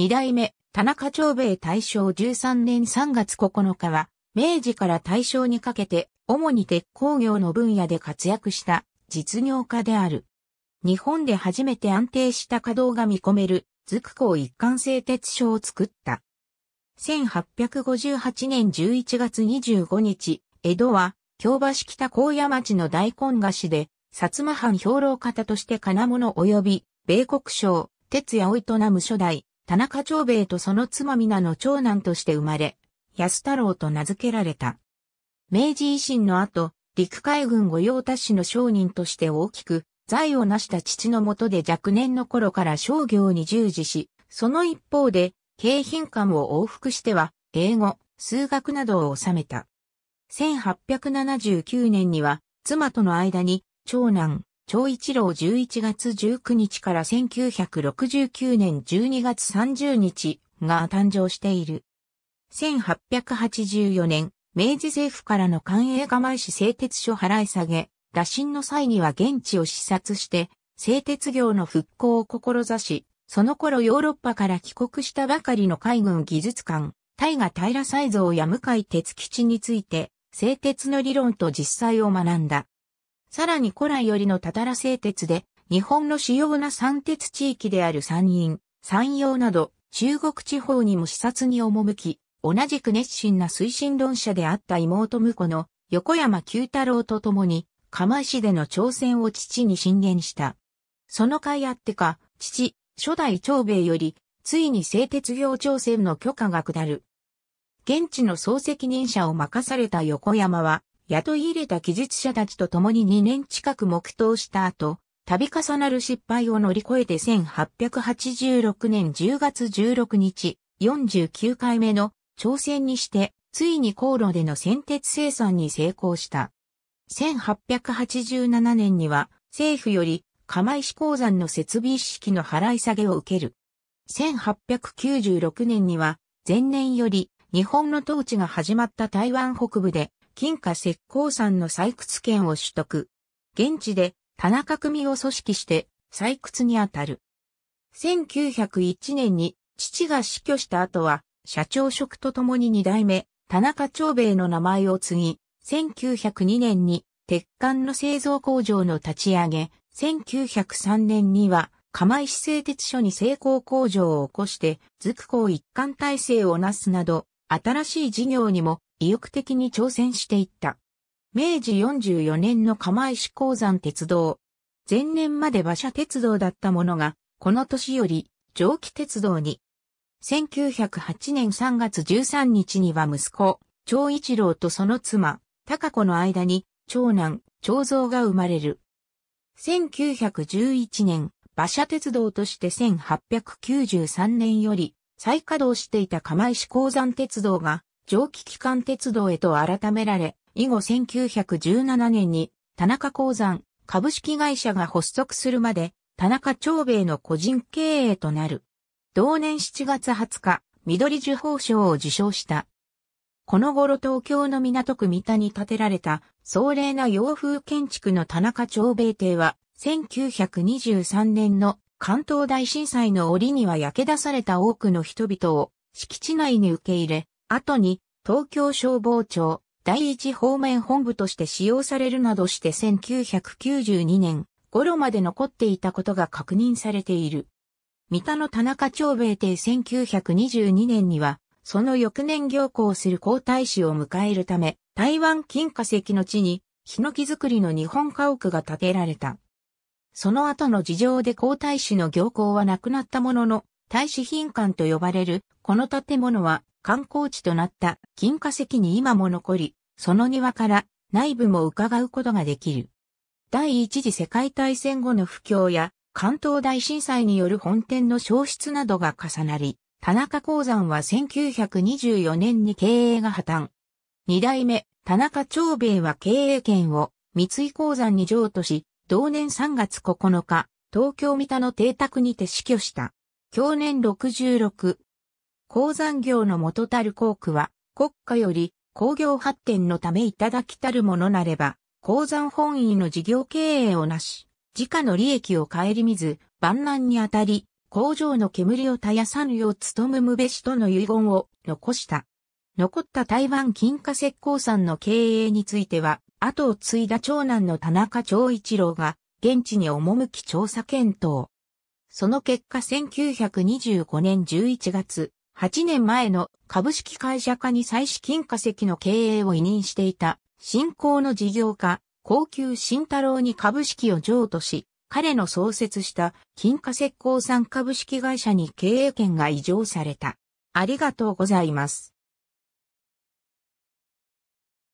二代目、田中長兵衛大正13年3月9日は、明治から大正にかけて、主に鉄鋼業の分野で活躍した実業家である。日本で初めて安定した稼働が見込める、筑港一貫製鉄所を作った。1858年11月25日、江戸は、京橋北紺屋町の大根菓子で、薩摩藩兵糧方として金物及び、米国商、鉄屋を営む初代、田中長兵衛とその妻皆の長男として生まれ、安太郎と名付けられた。明治維新の後、陸海軍御用達の商人として大きく、財を成した父の下で若年の頃から商業に従事し、その一方で、京浜間を往復しては、英語、数学などを修めた。1879年には、妻との間に、長男、長一郎11月19日から1969年12月30日が誕生している。1884年、明治政府からの官営釜石製鉄所払い下げ、打診の際には現地を視察して、製鉄業の復興を志し、その頃ヨーロッパから帰国したばかりの海軍技術官、大賀平才蔵や向井鉄吉について、製鉄の理論と実際を学んだ。さらに古来よりのたたら製鉄で、日本の主要な産鉄地域である山陰、山陽など、中国地方にも視察に赴き、同じく熱心な推進論者であった妹婿の横山久太郎と共に、釜石での挑戦を父に進言した。その甲斐あってか、父、初代長兵衛より、ついに製鉄業挑戦の許可が下る。現地の総責任者を任された横山は、雇い入れた技術者たちと共に2年近く黙祷した後、度重なる失敗を乗り越えて1886年10月16日、49回目の挑戦にして、ついに航路での銑鉄生産に成功した。1887年には、政府より、釜石鉱山の設備一式の払い下げを受ける。1896年には、前年より日本の統治が始まった台湾北部で、金華石鉱山の採掘権を取得。現地で田中組を組織して採掘にあたる。1901年に父が死去した後は、社長職とともに二代目、田中長兵衛の名前を継ぎ、1902年に鉄管の製造工場の立ち上げ、1903年には釜石製鉄所に製鋼工場を起こして筑港一貫体制をなすなど新しい事業にも意欲的に挑戦していった。明治44年の釜石鉱山鉄道。前年まで馬車鉄道だったものがこの年より蒸気鉄道に。1908年3月13日には息子、長一郎とその妻、孝子の間に長男、長蔵が生まれる。1911年、馬車鉄道として1893年より再稼働していた釜石鉱山鉄道が蒸気機関鉄道へと改められ、以後1917年に田中鉱山株式会社が発足するまで田中長兵衛の個人経営となる。同年7月20日、緑綬褒章を受章した。この頃東京の港区三田に建てられた壮麗な洋風建築の田中長兵衛邸は1923年の関東大震災の折には焼け出された多くの人々を敷地内に受け入れ、後に東京消防庁第一方面本部として使用されるなどして1992年頃まで残っていたことが確認されている。三田の田中長兵衛邸1922年にはその翌年行幸する皇太子を迎えるため、台湾金華石の地に、檜造りの日本家屋が建てられた。その後の事情で皇太子の行幸はなくなったものの、太子賓館と呼ばれる、この建物は観光地となった金華石に今も残り、その庭から内部も伺うことができる。第一次世界大戦後の不況や、関東大震災による本店の消失などが重なり、田中鉱山は1924年に経営が破綻。二代目、田中長兵衛は経営権を三井鉱山に譲渡し、同年3月9日、東京三田の邸宅にて死去した。享年66。鉱山業の元たる公庫は、国家より工業発展のためいただきたるものなれば、鉱山本位の事業経営をなし、時価の利益を顧みず、万難にあたり、工場の煙を絶やさぬよう努むむべしとの遺言を残した。残った台湾金華石鉱山の経営については、後を継いだ長男の田中長一郎が、現地に赴き調査検討。その結果1925年11月、8年前の株式会社化に際し金華石の経営を委任していた、新興の事業家、高久慎太郎に株式を譲渡し、彼の創設した金華石鉱山株式会社に経営権が委譲された。ありがとうございます。